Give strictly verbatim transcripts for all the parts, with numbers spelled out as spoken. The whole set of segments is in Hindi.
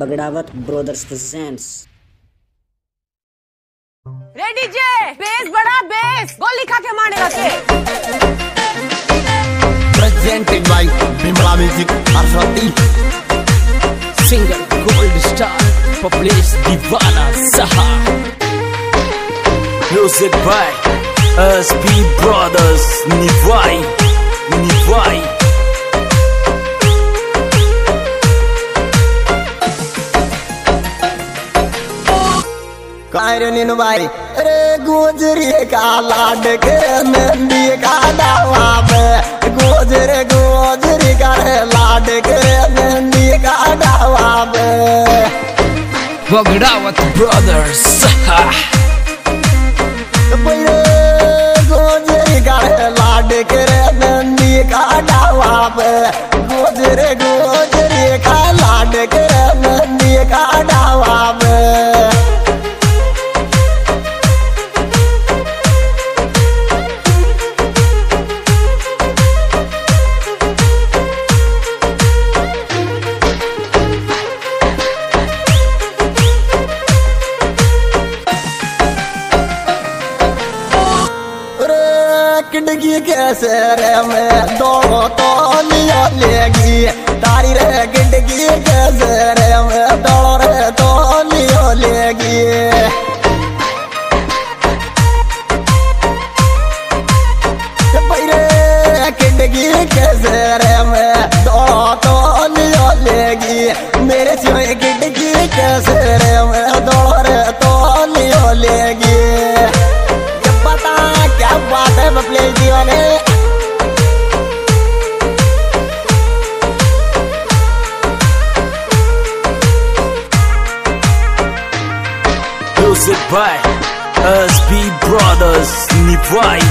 Bagdawat brothers presents. रेडी जे, बेस बड़ा बेस, गोली खा के मारेगा के। प्रेजेंटेड बाय बिमला म्यूजिक अरफाती, सिंगर गोल्ड स्टार पपलेश दिवाना सहा, music by SB Brothers Niwai Niwai. कायरनीन भाई रे गुजरी का लाड के नंदी का दावा में गुजर गुजरी का रे लाड के नंदी का दावा में बगड़ावत ब्रदर्स गुजरी का रे लाड के नंदी का दावा में गुजर गुजरी का लाड के नंदी का दावा में किडगी कैसे रे मैं दो तो लिया लेगी तारी रे किडगी कैसे रे मैं दो रे तो लिया लेगी रे किडगी कैसे रे मैं दो तो लिया लेगी मेरे सिवाय किडगी कैसे रे मैं दो रे तो लिया लेगी। पपलेश दिवाना music by SB Brothers Niwai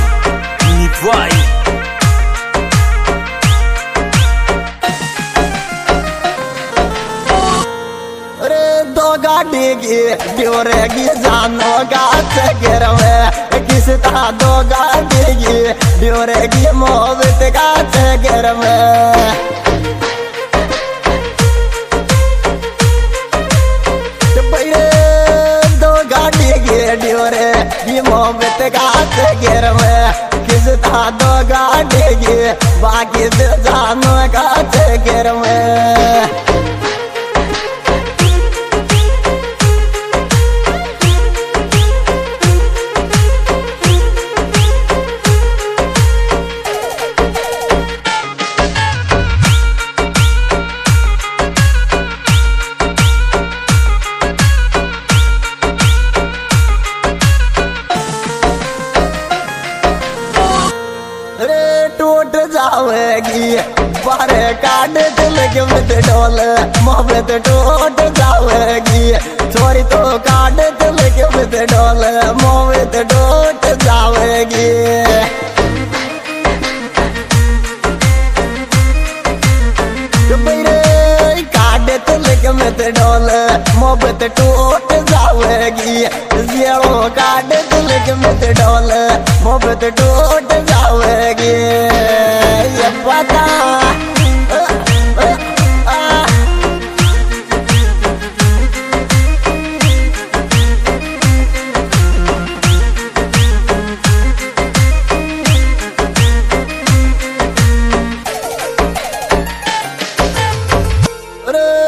Niwai. अरे दो गाड़ी की ड्योरेगी जानो गाछ गिर में किस ता दो गाड़ी ड्योरेगी मोहब्बत का चक्कर में दो गाड़ी ड्योरेगी मोहब्बत का चक्कर में किस ता दो गाड़ी बाकी जानो का चक्कर में जावेगी बारे काट दिल के मत डोल मोहब्बत टूट जावेगी छोरी तो काट दिल के मत डोल मोहब्बत टूट जावेगी काट दिल के मत डोल मोहब्बत टूट जावेगी जीरो काट दिल के मत डोल मोहब्बत टूट जावेगी। पता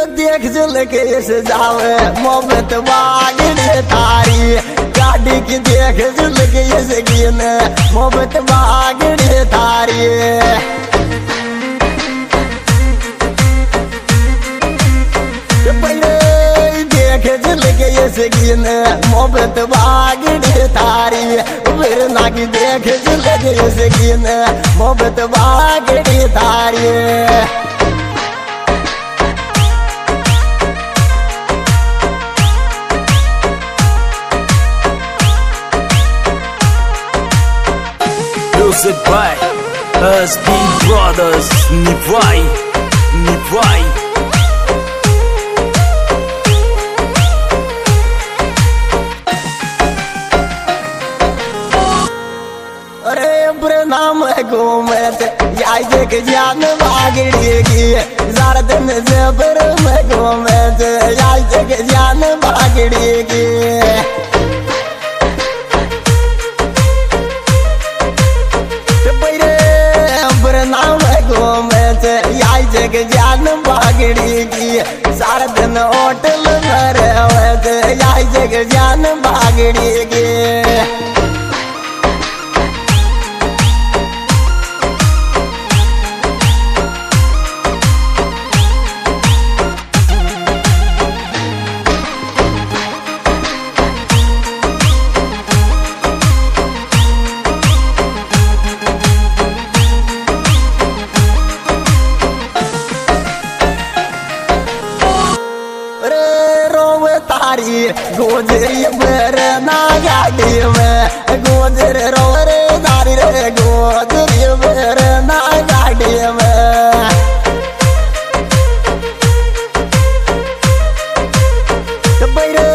देख जल के जावे मोहब्बत वागड़े तारी गाड़ी की देख जल के मोहब्बत वागड़े तारी मोहब्बत वागड़े तारी फिर ना की देख लगे सकीन मोहब्बत वागड़े तारी music by SB Brothers Niwai Niwai. नाम घूमत याद के जान भागड़ेगी है सारा दिन ज़बर में घूमे थे यार जग जान भागड़ी की। बड़े बरना में घूमे थे यार जग जान भागड़ी की सारा दिन होटल में रहे थे यार जग जान भागड़ी की। गोजरी बरना गाड़ी में गोजर रो रे नारी रे गोजरी बरना गाड़ी में बरे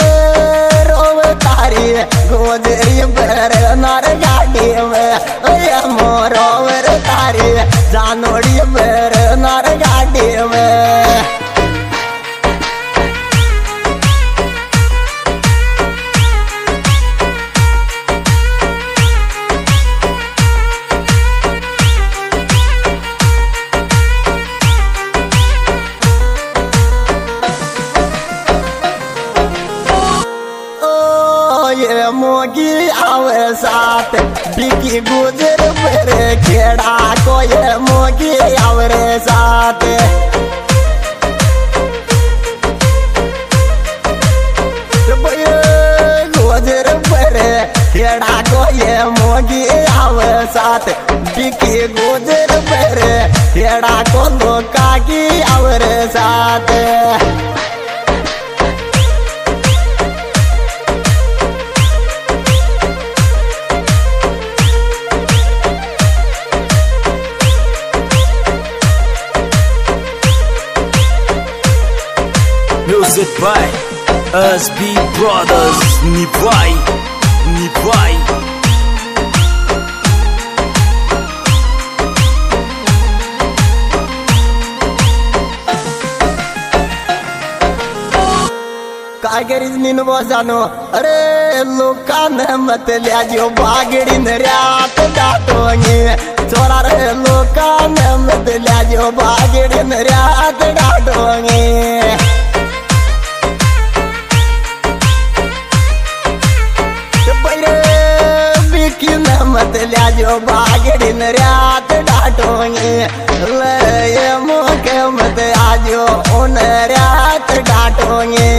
रोवे तारी गोजरी बरना गाड़ी में अरे मोरो तारी जानोड़ी बरना गाड़ी में। मोगी आवे साथ बिकी गुजर पर खेड़ा को ये मोगी आवरे साथ गुजर पर खेड़ा को ये मोगी आवे साथ बिकी गुजर पर खेड़ा को धोखा की आवरे साथ। Music by S B Brothers Nibai Nibai कागर इज निनवा जानो अरे लोका ने मत ले जो बागड़ी नरात डाटोंगे चोरा रे लोका ने मत ले जो बागड़ी नरात डाटोंगे। मत ले जो बागड़ी रात डांटोगे ले मोके मत आजो उन रात डांटोगे।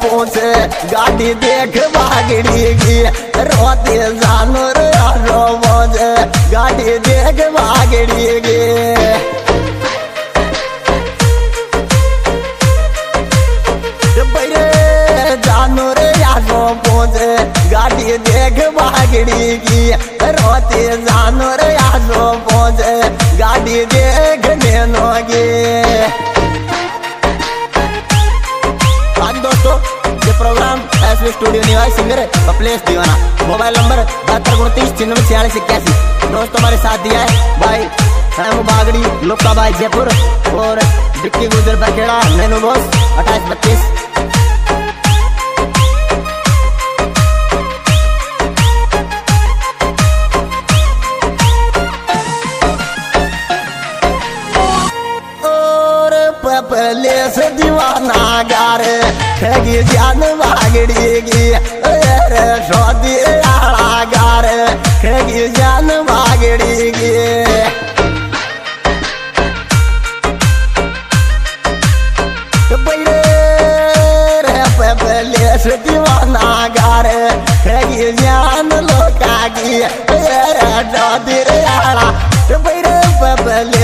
पोसे गाड़ी देख बागड़ी की रोते जानवर रो मोजे गाड़ी देख बागड़ी की। बड़े जानवर यारो पोसे गाड़ी देख बागड़ी की रोते जानवर यारो पोसे गाड़ी देख नैनो की। दोस्तों ये programme SB studio Niwai singer Paplesh दिवाना मोबाइल नंबर बहत्तर उनतीस छियानवे छियालीस इक्यासी। दोस्तों हमारे साथ दिया है भाई हम बागड़ी लोका भाई जयपुर और डिक्की गुजर बखेड़ा नैनो बॉस अट्ठाईस बत्तीस। पपलेश दिवाना गारे ठगी जान भागड़ी की अरे शादी आला गारे ठगी जान भागड़ी की। पपलेश दिवाना गारे ठगी जान लोका की अरे शादी आला।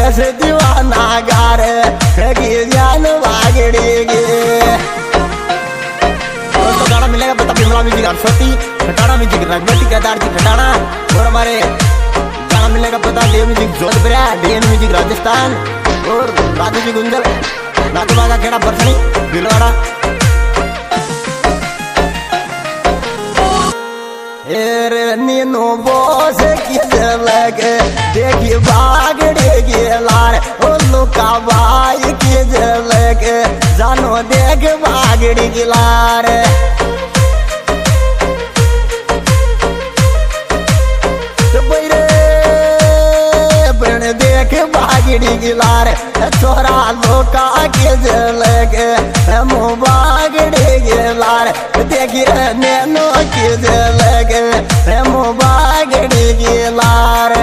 पपलेश दिवाना गारे ज्ञान वागड़ेगी। दोस्तों गाना मिलेगा पता पिंगला में जी अरस्वती खटाना में जी रघुवती केदार जी खटाना और हमारे गाना मिलेगा पता डे music Jodhpur DN music Rajasthan और राजू जी गुंजल नाथुमा का खेड़ा बरसनी भिलवाड़ा। नीनो बोस की लगे देखी बागड़े गेलार उल्लू का भाई की लगे जानो देख बागड़ी गिलार। देख बागड़ी गिलार छोरा लोका के लगे मुँह बागड़े गिलार देखी नैनो की लगे बागड़ी गिलार।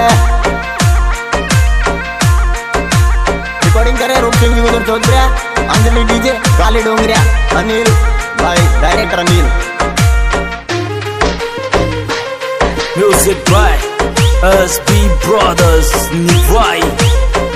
रिकॉर्डिंग करे रूप सिंह मधुर चौधरी अंजलि डीजे काली डोंगरिया अनिल भाई director Anil music by SB Brothers Niwai.